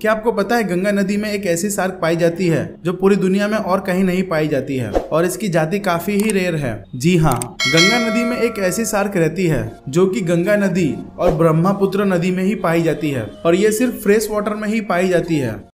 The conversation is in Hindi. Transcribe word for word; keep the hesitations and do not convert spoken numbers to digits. क्या आपको पता है गंगा नदी में एक ऐसी शार्क पाई जाती है जो पूरी दुनिया में और कहीं नहीं पाई जाती है और इसकी जाति काफी ही रेयर है। जी हाँ, गंगा नदी में एक ऐसी शार्क रहती है जो कि गंगा नदी और ब्रह्मपुत्र नदी में ही पाई जाती है और ये सिर्फ फ्रेश वाटर में ही पाई जाती है।